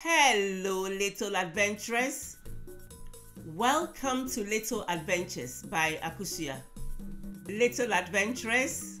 Hello little adventurers, welcome to Little Adventures by Akusia. Little adventurers,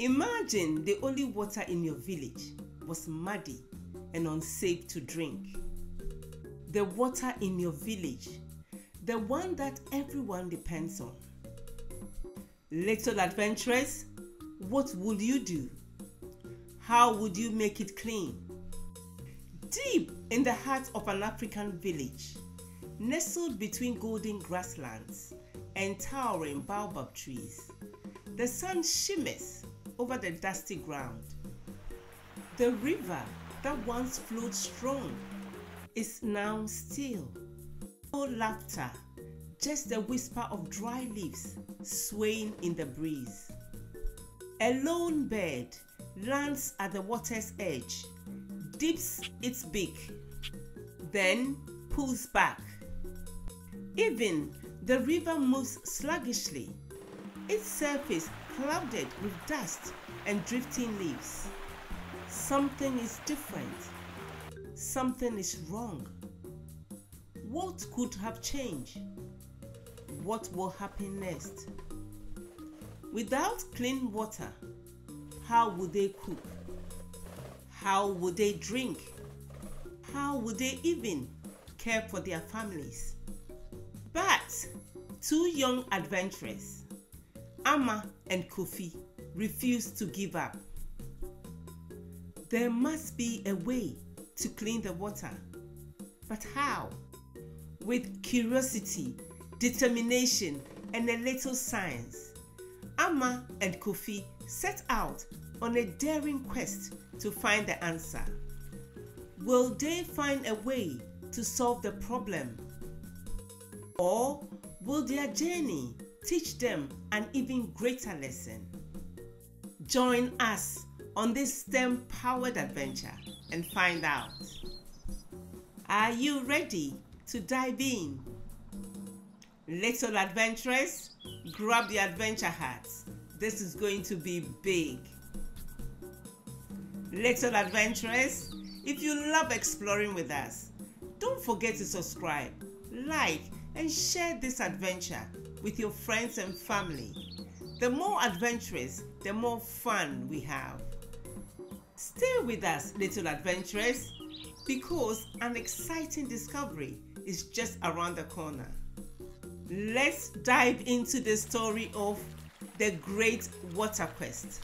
imagine the only water in your village was muddy and unsafe to drink. The water in your village, the one that everyone depends on. Little adventurers, what would you do? How would you make it clean? Deep in the heart of an African village, nestled between golden grasslands and towering baobab trees, the sun shimmers over the dusty ground. The river that once flowed strong is now still. No laughter, just the whisper of dry leaves swaying in the breeze. A lone bird lands at the water's edge, dips its beak, then pulls back. Even the river moves sluggishly, its surface clouded with dust and drifting leaves. Something is different. Something is wrong. What could have changed? What will happen next? Without clean water, how would they cook? How would they drink? How would they even care for their families? But two young adventurers, Ama and Kofi, refused to give up. There must be a way to clean the water. But how? With curiosity, determination, and a little science, Ama and Kofi set out on a daring quest to find the answer. Will they find a way to solve the problem? Or will their journey teach them an even greater lesson? Join us on this STEM-powered adventure and find out. Are you ready to dive in? Little adventurers, grab your adventure hats. This is going to be big. Little adventurers, if you love exploring with us, don't forget to subscribe, like, and share this adventure with your friends and family. The more adventurous, the more fun we have. Stay with us, little adventurers, because an exciting discovery is just around the corner. Let's dive into the story of The Great Water Quest.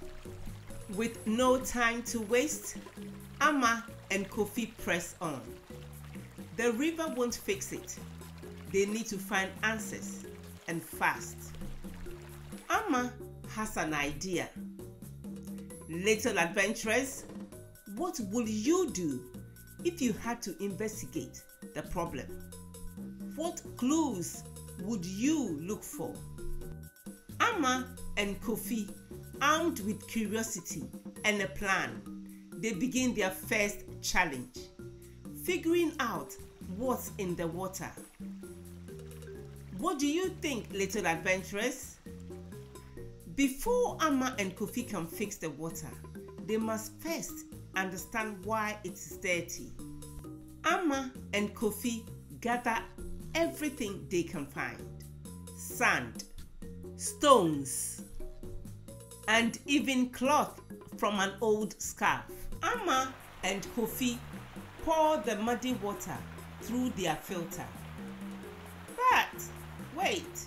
With no time to waste, Ama and Kofi press on. The river won't fix it. They need to find answers, and fast. Ama has an idea. Little adventurers, what would you do if you had to investigate the problem? What clues would you look for? Ama and Kofi, armed with curiosity and a plan, they begin their first challenge, figuring out what's in the water. What do you think, little adventurers? Before Ama and Kofi can fix the water, they must first understand why it's dirty. Ama and Kofi gather everything they can find: sand, stones, and even cloth from an old scarf. Ama and Kofi pour the muddy water through their filter. But wait,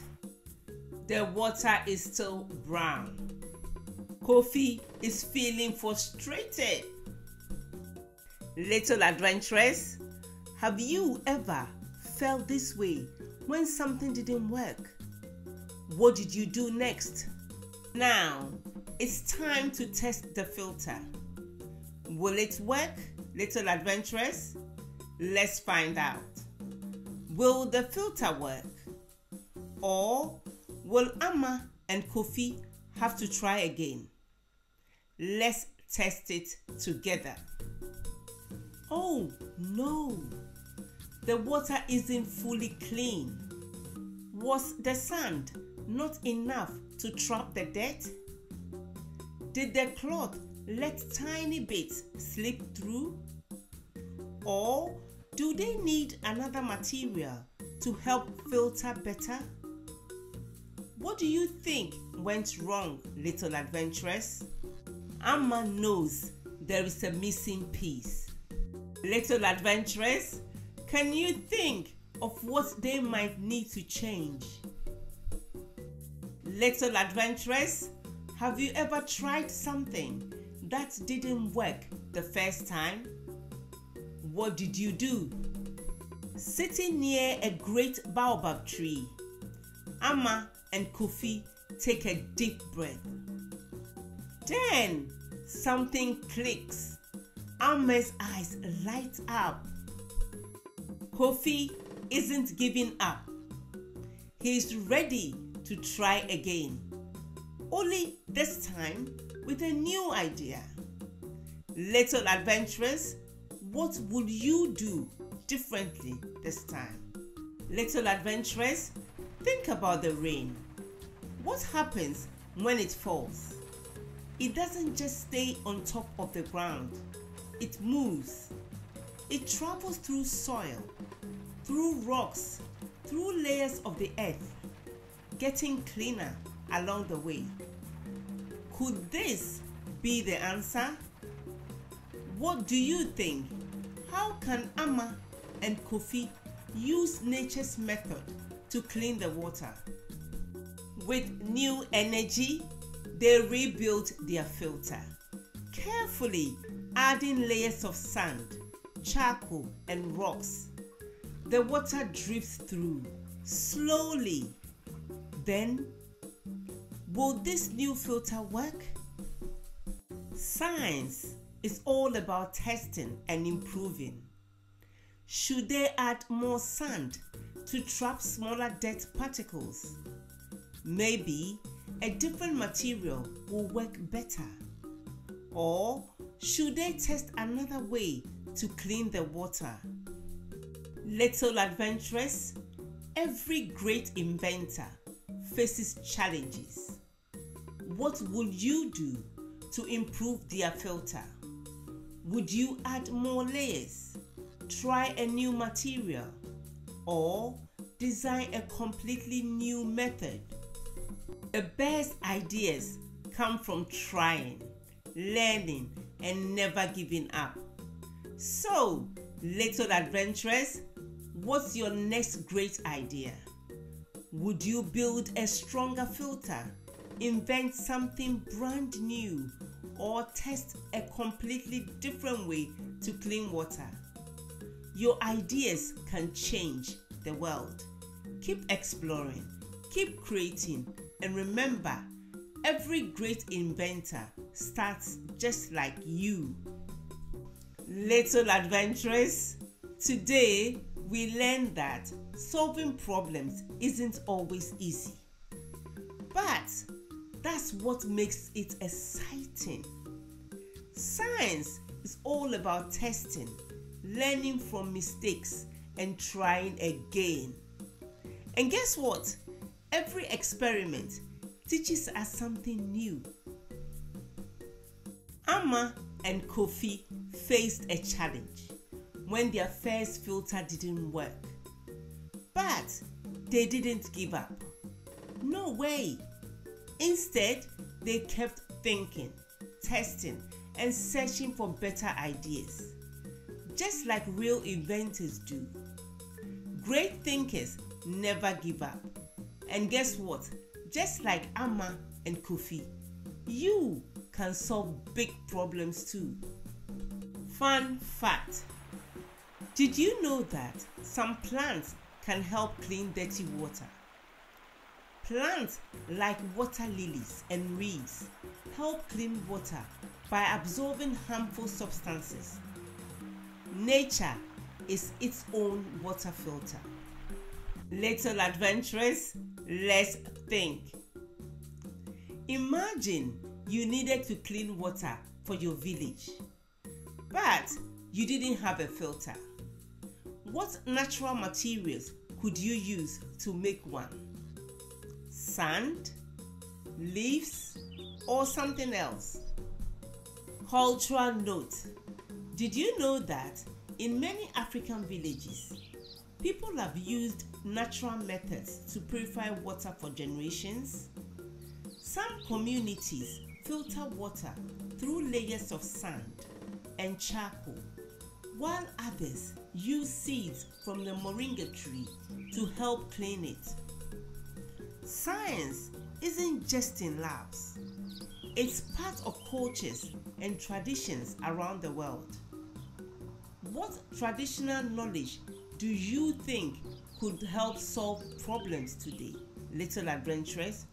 the water is still brown. Kofi is feeling frustrated. Little adventurers, have you ever felt this way when something didn't work? What did you do next? Now, it's time to test the filter. Will it work, little adventurers? Let's find out. Will the filter work? Or will Ama and Kofi have to try again? Let's test it together. Oh no! The water isn't fully clean. Was the sand not enough to trap the dirt? Did the cloth let tiny bits slip through? Or Do they need another material to help filter better? What do you think went wrong, little adventuress? Ama knows there is a missing piece. Little adventuress, can you think of what they might need to change? Little adventuress, have you ever tried something that didn't work the first time? What did you do? Sitting near a great baobab tree, Ama and Kofi take a deep breath. Then something clicks. Ama's eyes light up. Kofi isn't giving up. He's ready to try again. Only this time with a new idea. Little adventurers, what would you do differently this time? Little adventurers, think about the rain. What happens when it falls? It doesn't just stay on top of the ground. It moves. It travels through soil, through rocks, through layers of the earth, getting cleaner along the way. Could this be the answer? What do you think? How can Ama and Kofi use nature's method to clean the water? With new energy, they rebuilt their filter, carefully adding layers of sand, charcoal and rocks. The water drips through, slowly. Then, will this new filter work? Science is all about testing and improving. Should they add more sand to trap smaller dirt particles? Maybe a different material will work better. Or should they test another way to clean the water? Little adventurers, every great inventor faces challenges. What would you do to improve their filter? Would you add more layers, try a new material, or design a completely new method? The best ideas come from trying, learning, and never giving up. So, little adventurers, what's your next great idea? Would you build a stronger filter, invent something brand new, or test a completely different way to clean water? Your ideas can change the world. Keep exploring, keep creating, and remember, every great inventor starts just like you. Little adventurers, today we learned that solving problems isn't always easy, but that's what makes it exciting. Science is all about testing, learning from mistakes, and trying again. And guess what? Every experiment teaches us something new. Ama and Kofi faced a challenge when their first filter didn't work. But they didn't give up. No way. Instead, they kept thinking, testing, and searching for better ideas, just like real inventors do. Great thinkers never give up. And guess what? Just like Ama and Kofi, you can solve big problems too. Fun fact. Did you know that some plants can help clean dirty water? Plants like water lilies and reeds help clean water by absorbing harmful substances. Nature is its own water filter. Little adventurers, let's think. Imagine you needed to clean water for your village, but you didn't have a filter. What natural materials could you use to make one? Sand, leaves, or something else? Cultural note. Did you know that In many African villages, people have used natural methods to purify water for generations. Some communities filter water through layers of sand and charcoal, while others use seeds from the moringa tree to help clean it. Science isn't just in labs. It's part of cultures and traditions around the world. What traditional knowledge do you think could help solve problems today, little adventurers?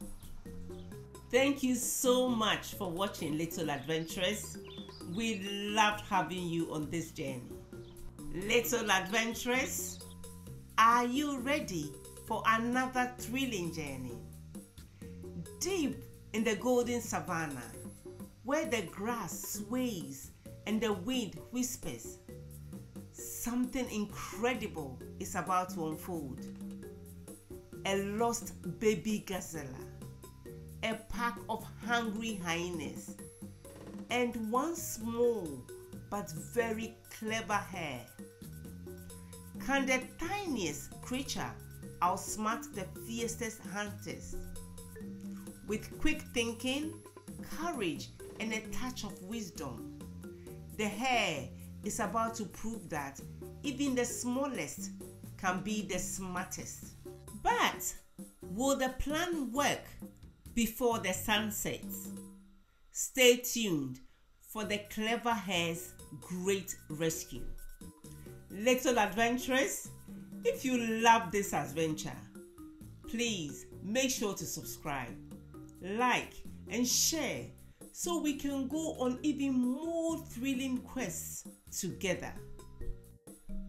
Thank you so much for watching, little adventurers. We loved having you on this journey. Little adventurers, are you ready for another thrilling journey? Deep in the golden savannah, where the grass sways and the wind whispers, something incredible is about to unfold. A lost baby gazelle, a pack of hungry hyenas, and one small but very clever hare. Can the tiniest creature outsmart the fiercest hunters? With quick thinking, courage, and a touch of wisdom, the hare is about to prove that even the smallest can be the smartest. But will the plan work before the sun sets? Stay tuned for The Clever Hare's Great Rescue. Little adventurers, if you love this adventure, please make sure to subscribe, like, and share so we can go on even more thrilling quests together.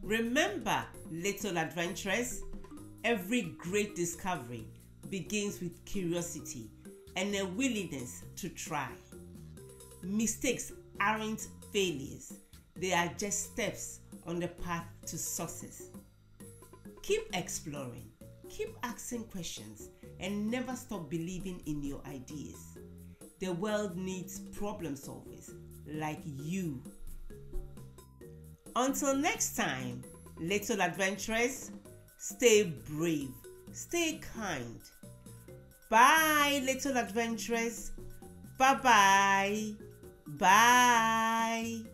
Remember, little adventurers, every great discovery begins with curiosity and a willingness to try. Mistakes aren't failures, they are just steps on the path to success. Keep exploring, keep asking questions, and never stop believing in your ideas. The world needs problem solvers like you. Until next time, little adventurers, stay brave, stay kind. Bye, little adventurers. Bye-bye. Bye.